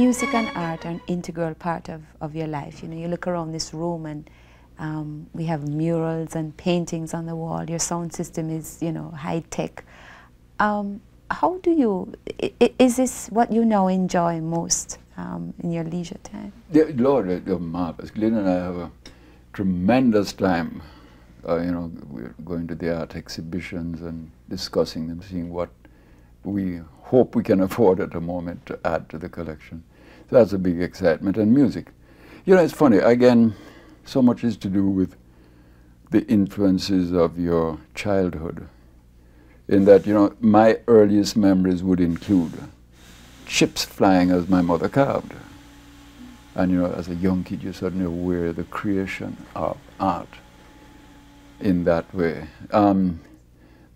music and art are an integral part of your life. You know, you look around this room and we have murals and paintings on the wall. Your sound system is, you know, high tech. How do you, is this what you now enjoy most in your leisure time? The Lord, you're marvelous. Glynn and I have a tremendous time, you know, we're going to the art exhibitions and discussing them, seeing what we hope we can afford at the moment to add to the collection. So that's a big excitement. And music. You know, it's funny, again, so much is to do with the influences of your childhood. In that, you know, my earliest memories would include chips flying as my mother carved. And, you know, as a young kid, you're suddenly aware the creation of art in that way.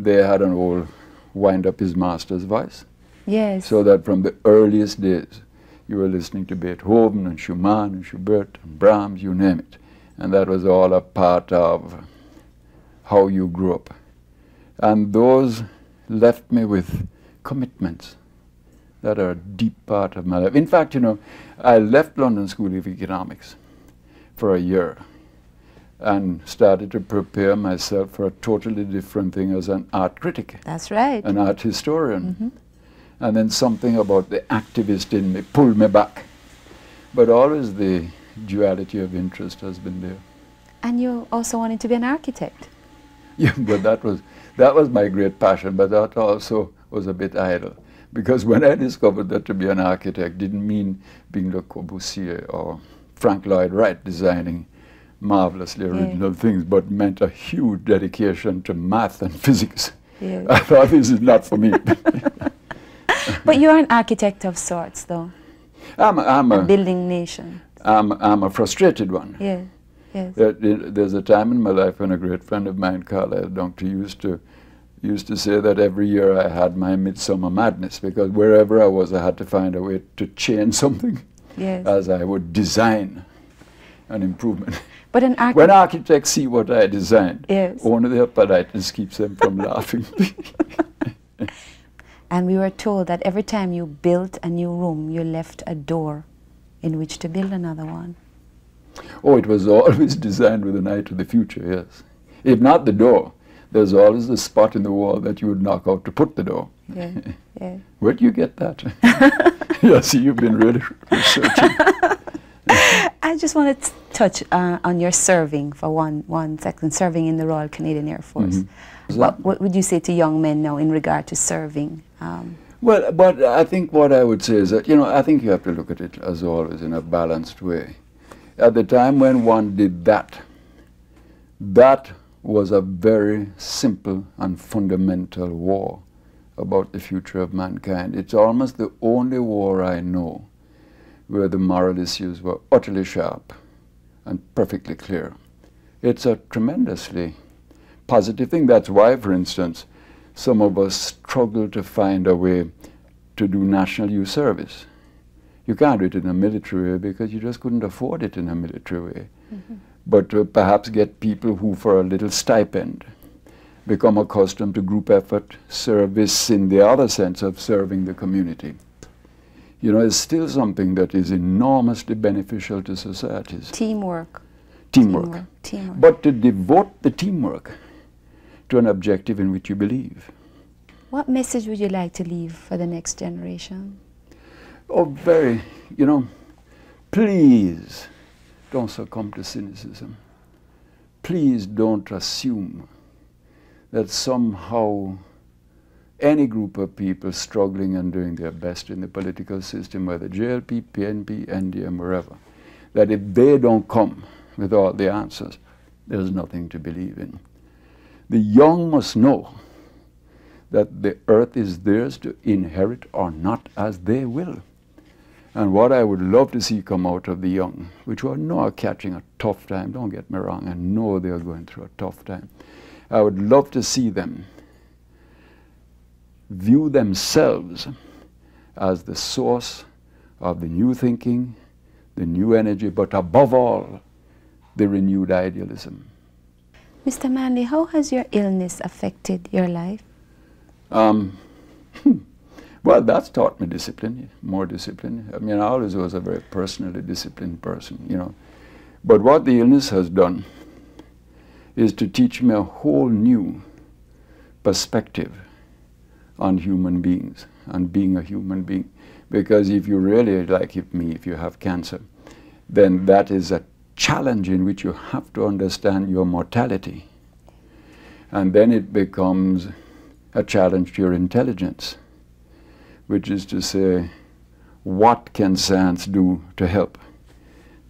They had an old wind-up is master's voice. Yes. So that from the earliest days, you were listening to Beethoven and Schumann and Schubert and Brahms, you name it. And that was all a part of how you grew up. And those left me with commitments that are a deep part of my life. In fact, you know, I left London School of Economics for a year and started to prepare myself for a totally different thing as an art critic. That's right. An art historian. Mm-hmm. And then something about the activist in me pulled me back. But always the duality of interest has been there. And you also wanted to be an architect. Yeah, but that was my great passion, but that also was a bit idle. Because when I discovered that to be an architect didn't mean being Le Corbusier or Frank Lloyd Wright designing marvelously original things, but meant a huge dedication to math and physics. Yeah. I thought, this is not for me. But you're an architect of sorts, though. I'm a building nation. I'm a frustrated one. Yeah. Yes. There's a time in my life when a great friend of mine, Carlisle Dunkley, used to say that every year I had my midsummer madness, because wherever I was, I had to find a way to change something, yes, as I would design an improvement. But when architects see what I design, yes, only their politeness keeps them from laughing. And we were told that every time you built a new room, you left a door in which to build another one. Oh, it was always designed with an eye to the future, yes. If not the door, there's always a spot in the wall that you would knock out to put the door. Yeah, yeah. Where'd you get that? Yeah, see, you've been really researching. I just want to touch on your serving for one second, serving in the Royal Canadian Air Force. Mm-hmm. What would you say to young men now in regard to serving? Well, but I think what I would say is that, you know, I think you have to look at it as always in a balanced way. At the time when one did that, that was a very simple and fundamental war about the future of mankind. It's almost the only war I know where the moral issues were utterly sharp and perfectly clear. It's a tremendously positive thing. That's why, for instance, some of us struggle to find a way to do national youth service. You can't do it in a military way because you just couldn't afford it in a military way. Mm-hmm. But perhaps get people who, for a little stipend, become accustomed to group effort, service in the other sense of serving the community. You know, it's still something that is enormously beneficial to societies. Teamwork. Teamwork. Teamwork. Teamwork. But to devote the teamwork to an objective in which you believe. What message would you like to leave for the next generation? Oh, very, you know, please don't succumb to cynicism. Please don't assume that somehow any group of people struggling and doing their best in the political system, whether JLP, PNP, NDM, wherever, that if they don't come with all the answers, there's nothing to believe in. The young must know that the earth is theirs to inherit or not as they will. And what I would love to see come out of the young, which I know are catching a tough time, don't get me wrong, I know they are going through a tough time. I would love to see them view themselves as the source of the new thinking, the new energy, but above all, the renewed idealism. Mr. Manley, how has your illness affected your life? Well, that's taught me discipline, more discipline. I mean, I always was a very personally disciplined person, you know. But what the illness has done is to teach me a whole new perspective on human beings, on being a human being. Because if you really, like if me, if you have cancer, then that is a challenge in which you have to understand your mortality. And then it becomes a challenge to your intelligence, which is to say, what can science do to help?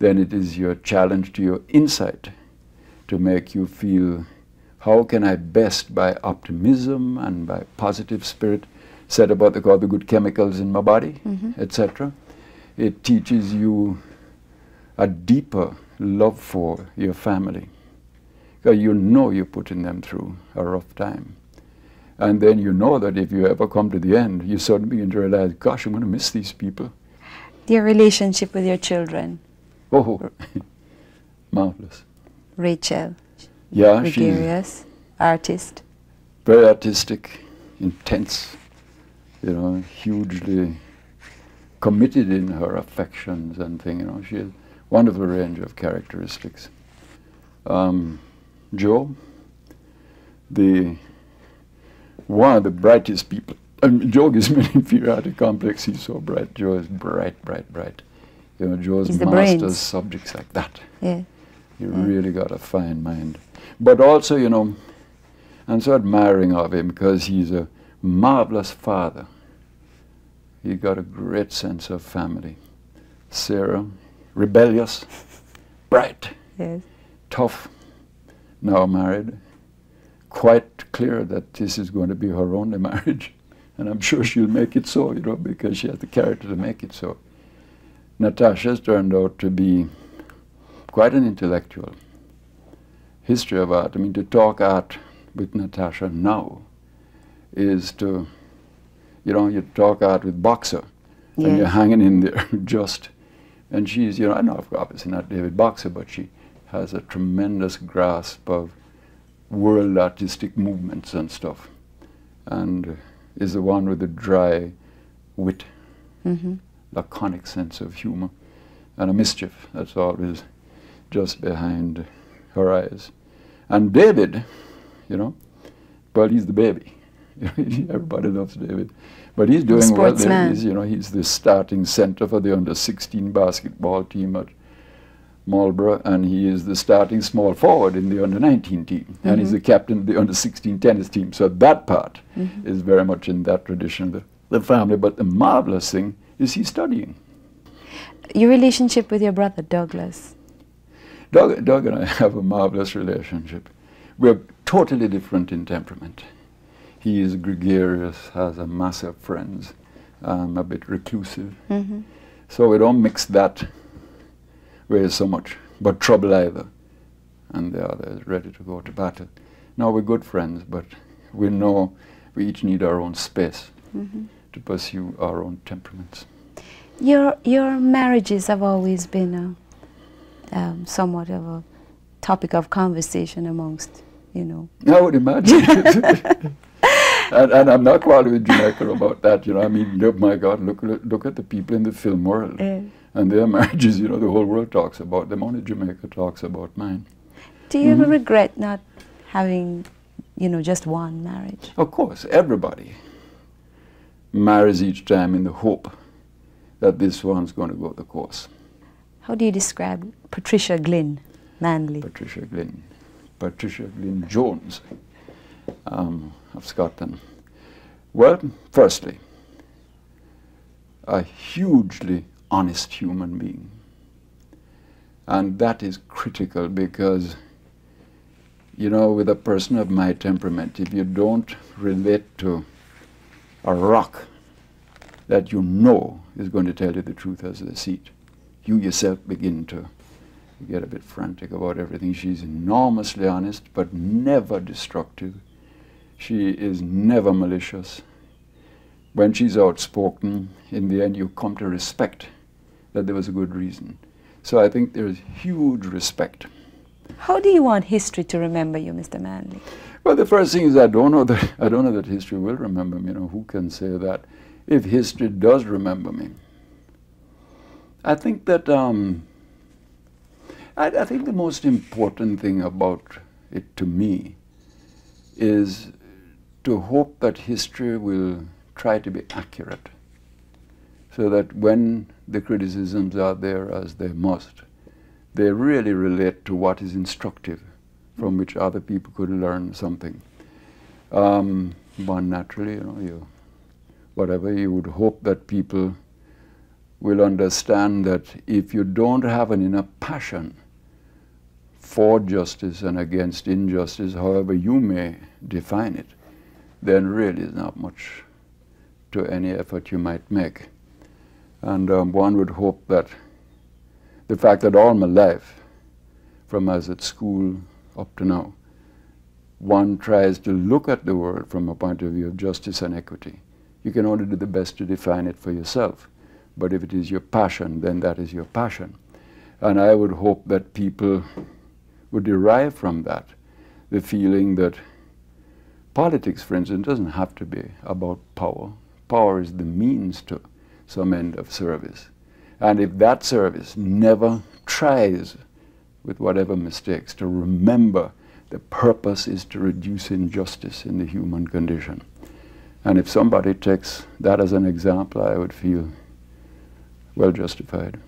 Then it is your challenge to your insight to make you feel, how can I best, by optimism and by positive spirit, set about all the good chemicals in my body, etc. It teaches you a deeper love for your family. Because you know you're putting them through a rough time. And then you know that if you ever come to the end, you suddenly begin to realize, gosh, I'm going to miss these people. Your relationship with your children. Oh, marvelous. Rachel. Yeah, she's artist. Very artistic, intense, you know, hugely committed in her affections and things, you know. She has a wonderful range of characteristics. Joe, one of the brightest people. Joe gives me an inferiority complex. He's so bright. Joe is bright, bright, bright. You know, Joe's masters subjects like that. Yeah. You really got a fine mind. But also, you know, I'm so admiring of him because he's a marvelous father. He got a great sense of family. Sarah, rebellious, bright, yes, tough, now married. Quite clear that this is going to be her only marriage, and I'm sure she'll make it so, you know, because she has the character to make it so. Natasha's turned out to be quite an intellectual. History of art, I mean, to talk art with Natasha now is to, you know, you talk art with Boxer, yeah, and you're hanging in there just, and she's, you know, I know obviously not David Boxer, but she has a tremendous grasp of world artistic movements and stuff, and is the one with the dry wit, laconic sense of humor, and a mischief that's always just behind her eyes. And David, you know, well, he's the baby. Everybody loves David, but he's doing well. He's, you know, he's the starting center for the under-16 basketball team at Marlborough, and he is the starting small forward in the under-19 team, and he's the captain of the under-16 tennis team. So that part is very much in that tradition, the family. But the marvelous thing is he's studying. Your relationship with your brother, Douglas. Doug and I have a marvelous relationship. We're totally different in temperament. He is gregarious, has a mass of friends, a bit reclusive. So we don't mix that way so much, but trouble either, and the other is ready to go to battle. Now, we're good friends, but we know we each need our own space to pursue our own temperaments. Your marriages have always been a, somewhat of a topic of conversation amongst, you know. I would imagine. And I'm not quarreling with Jamaica about that, you know. I mean, oh my God, look at the people in the film world. And their marriages, you know, the whole world talks about them. Only Jamaica talks about mine. Do you ever regret not having, you know, just one marriage? Of course, everybody marries each time in the hope that this one's going to go the course. How do you describe Patricia Glynn Manley? Patricia Glynn Jones of Scotland. Well, firstly, a hugely honest human being, and that is critical because, you know, with a person of my temperament, if you don't relate to a rock that you know is going to tell you the truth as they see it, you yourself begin to get a bit frantic about everything. She's enormously honest, but never destructive. She is never malicious. When she's outspoken, in the end you come to respect that there was a good reason. So I think there is huge respect. How do you want history to remember you, Mr. Manley? Well, the first thing is I don't know that history will remember me. You know, who can say that? if history does remember me. I think that I think the most important thing about it to me is to hope that history will try to be accurate, so that when the criticisms are there, as they must, they really relate to what is instructive, from which other people could learn something. But naturally, you know, you would hope that people will understand that if you don't have an inner passion for justice and against injustice, however you may define it, then really is not much to any effort you might make. And one would hope that the fact that all my life, from as at school up to now, one tries to look at the world from a point of view of justice and equity. You can only do the best to define it for yourself. But if it is your passion, then that is your passion. And I would hope that people would derive from that the feeling that politics, for instance, doesn't have to be about power. Power is the means to some end of service. And if that service never tries, with whatever mistakes, to remember the purpose is to reduce injustice in the human condition. And if somebody takes that as an example, I would feel well justified.